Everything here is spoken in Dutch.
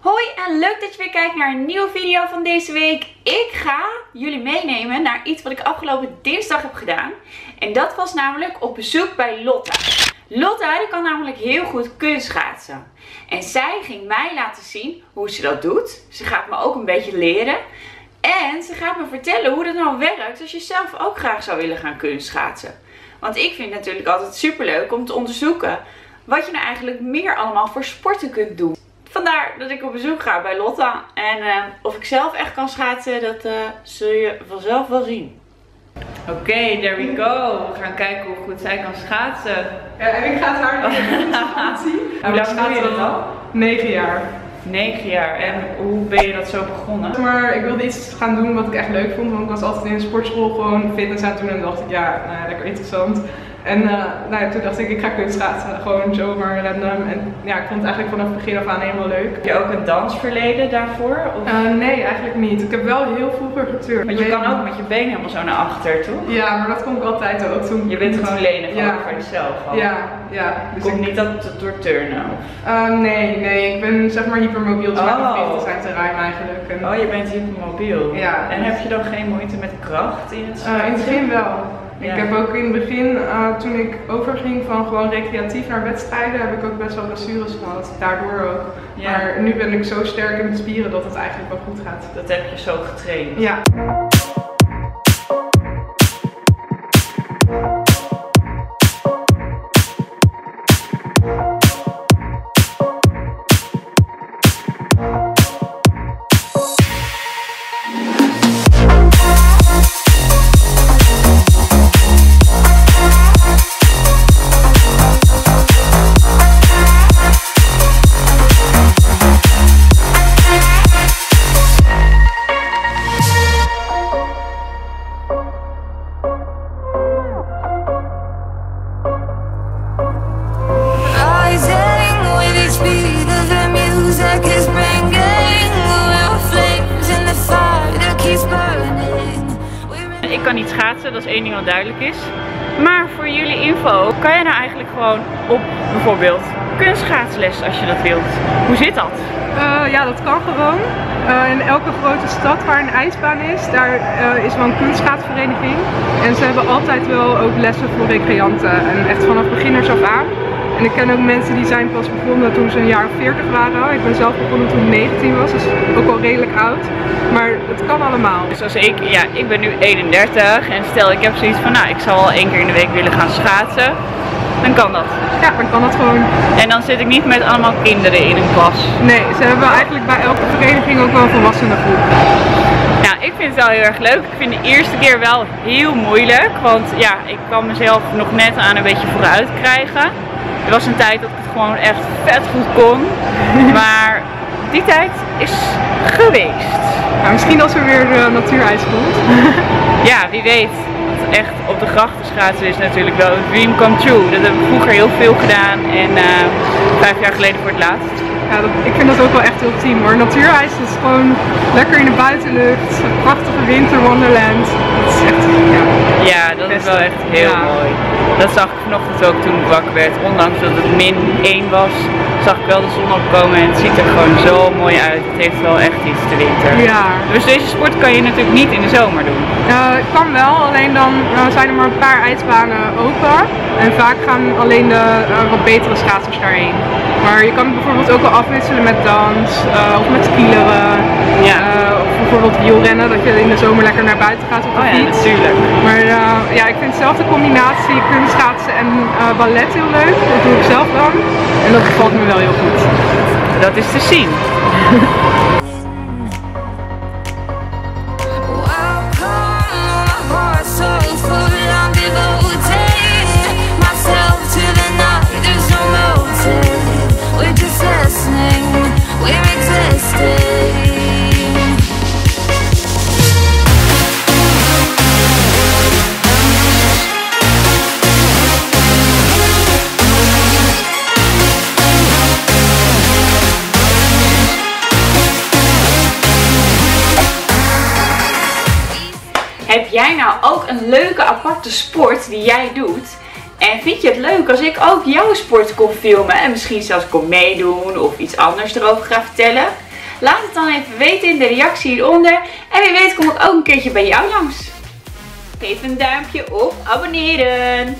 Hoi en leuk dat je weer kijkt naar een nieuwe video van deze week. Ik ga jullie meenemen naar iets wat ik afgelopen dinsdag heb gedaan. En dat was namelijk op bezoek bij Lotta. Lotta die kan namelijk heel goed kunstschaatsen. En zij ging mij laten zien hoe ze dat doet. Ze gaat me ook een beetje leren. En ze gaat me vertellen hoe dat nou werkt als je zelf ook graag zou willen gaan kunstschaatsen. Want ik vind het natuurlijk altijd superleuk om te onderzoeken wat je nou eigenlijk meer allemaal voor sporten kunt doen. Vandaar dat ik op bezoek ga bij Lotta. En of ik zelf echt kan schaatsen, dat zul je vanzelf wel zien. Oké, there we go. We gaan kijken hoe goed zij kan schaatsen. Ja, en ik ga het haar doen. Hoe lang doe je dat al? 9 jaar. 9 jaar. En hoe ben je dat zo begonnen? Maar ik wilde iets gaan doen wat ik echt leuk vond. Want ik was altijd in de sportschool gewoon fitness aan het doen. En dacht ik, ja, nou ja, lekker interessant. En nou ja, toen dacht ik, ik ga kunstschaatsen. Gewoon zomaar random. En ja, ik vond het eigenlijk vanaf het begin af aan helemaal leuk. Heb je ook een dansverleden daarvoor? Of? Nee, eigenlijk niet. Ik heb wel heel vroeger geturnd. Want je kan ook met je benen helemaal zo naar achter, toch? Ja, maar dat kon ik altijd ook toen. Je bent gewoon lenig, gewoon ja. Van jezelf. Al. Ja, ja. Dus komt ik niet dat door turnen? Nee. Ik ben zeg maar hypermobiel. Dus mijn voeten zijn te ruim eigenlijk. En... Oh, je bent hypermobiel. Ja. En heb je dan geen moeite met kracht in het schaatsen? In het begin wel. Ja. Ik heb ook in het begin, toen ik overging van gewoon recreatief naar wedstrijden, heb ik ook best wel blessures gehad. Daardoor ook. Ja. Maar nu ben ik zo sterk in mijn spieren dat het eigenlijk wel goed gaat. Dat heb je zo getraind. Ja. Ik kan niet schaatsen, dat is één ding wat duidelijk is. Maar voor jullie info, kan je nou eigenlijk gewoon op bijvoorbeeld kunstschaatsles als je dat wilt? Hoe zit dat? Ja, dat kan gewoon. In elke grote stad waar een ijsbaan is, daar is wel een kunstschaatsvereniging. En ze hebben altijd wel ook lessen voor recreanten en echt vanaf beginners af aan. En ik ken ook mensen die zijn pas begonnen toen ze een jaar of 40 waren. Ik ben zelf begonnen toen ik 19 was, dus ook al redelijk oud. Maar het kan allemaal. Dus als ik, ja, ik ben nu 31 en stel ik heb zoiets van, nou ik zou al 1 keer in de week willen gaan schaatsen. Dan kan dat. Ja, dan kan dat gewoon. En dan zit ik niet met allemaal kinderen in een klas. Nee, ze hebben eigenlijk bij elke vereniging ook wel een volwassene groep. Nou, ik vind het wel heel erg leuk. Ik vind de eerste keer wel heel moeilijk. Want ja, ik kan mezelf nog net aan een beetje vooruit krijgen. Er was een tijd dat ik het gewoon echt vet goed kon, maar die tijd is geweest. Maar misschien als er weer natuurijs komt. Ja, wie weet. Want echt op de grachten schaatsen is natuurlijk wel een dream come true. Dat hebben we vroeger heel veel gedaan en 5 jaar geleden voor het laatst. Ja, ik vind dat ook wel echt heel team hoor. Natuurijs is gewoon lekker in de buitenlucht, een prachtige winter wonderland. Dat is echt, ja, ja, dat is wel echt heel mooi. Dat zag ik vanochtend ook toen ik wakker werd. Ondanks dat het -1 was, zag ik wel de zon opkomen en het ziet er gewoon zo mooi uit. Het heeft wel echt iets te winter. Ja. Dus deze sport kan je natuurlijk niet in de zomer doen. Het kan wel, alleen dan zijn er maar een paar ijsbanen open. En vaak gaan alleen de wat betere schaatsers daarheen. Maar je kan het bijvoorbeeld ook wel afwisselen met dans of met skileren. Ja. Of bijvoorbeeld wielrennen, dat je in de zomer lekker naar buiten gaat op de fiets. Ja, natuurlijk. Maar ja, ik vind zelf de combinatie kunstschaatsen en ballet heel leuk. Dat doe ik zelf dan. En dat bevalt me wel heel goed. Dat is te zien. jij nou ook een leuke aparte sport die jij doet? En vind je het leuk als ik ook jouw sport kon filmen en misschien zelfs kon meedoen of iets anders erover ga vertellen? Laat het dan even weten in de reactie hieronder. En wie weet kom ik ook een keertje bij jou langs. Geef een duimpje of abonneren.